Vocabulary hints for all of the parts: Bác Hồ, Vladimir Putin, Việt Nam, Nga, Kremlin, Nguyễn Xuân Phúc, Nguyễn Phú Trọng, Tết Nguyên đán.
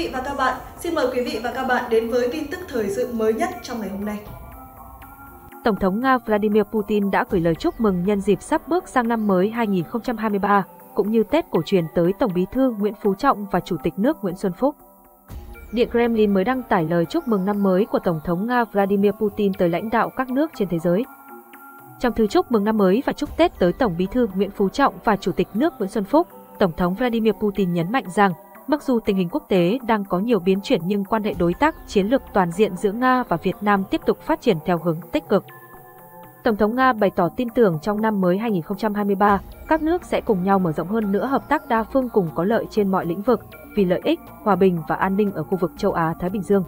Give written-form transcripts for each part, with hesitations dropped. vị và các bạn, xin mời quý vị và các bạn đến với tin tức thời sự mới nhất trong ngày hôm nay. Tổng thống Nga Vladimir Putin đã gửi lời chúc mừng nhân dịp sắp bước sang năm mới 2023, cũng như Tết cổ truyền tới Tổng bí thư Nguyễn Phú Trọng và Chủ tịch nước Nguyễn Xuân Phúc. Điện Kremlin mới đăng tải lời chúc mừng năm mới của Tổng thống Nga Vladimir Putin tới lãnh đạo các nước trên thế giới. Trong thư chúc mừng năm mới và chúc Tết tới Tổng bí thư Nguyễn Phú Trọng và Chủ tịch nước Nguyễn Xuân Phúc, Tổng thống Vladimir Putin nhấn mạnh rằng, mặc dù tình hình quốc tế đang có nhiều biến chuyển nhưng quan hệ đối tác chiến lược toàn diện giữa Nga và Việt Nam tiếp tục phát triển theo hướng tích cực. Tổng thống Nga bày tỏ tin tưởng trong năm mới 2023, các nước sẽ cùng nhau mở rộng hơn nữa hợp tác đa phương cùng có lợi trên mọi lĩnh vực, vì lợi ích, hòa bình và an ninh ở khu vực châu Á-Thái Bình Dương.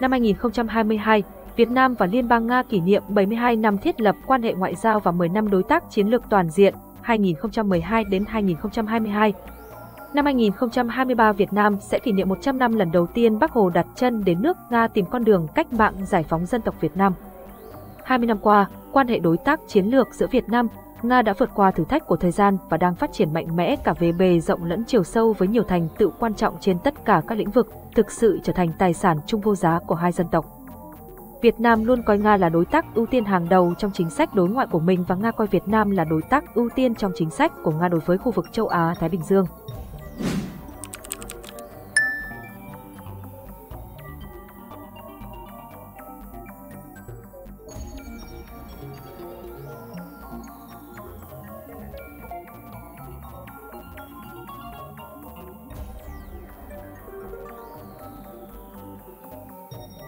Năm 2022, Việt Nam và Liên bang Nga kỷ niệm 72 năm thiết lập quan hệ ngoại giao và 10 năm đối tác chiến lược toàn diện 2012 đến 2022. Năm 2023, Việt Nam sẽ kỷ niệm 100 năm lần đầu tiên Bác Hồ đặt chân đến nước Nga tìm con đường cách mạng giải phóng dân tộc Việt Nam. 20 năm qua, quan hệ đối tác chiến lược giữa Việt Nam, Nga đã vượt qua thử thách của thời gian và đang phát triển mạnh mẽ cả về bề rộng lẫn chiều sâu với nhiều thành tựu quan trọng trên tất cả các lĩnh vực, thực sự trở thành tài sản chung vô giá của hai dân tộc. Việt Nam luôn coi Nga là đối tác ưu tiên hàng đầu trong chính sách đối ngoại của mình và Nga coi Việt Nam là đối tác ưu tiên trong chính sách của Nga đối với khu vực châu Á-Thái Bình Dương.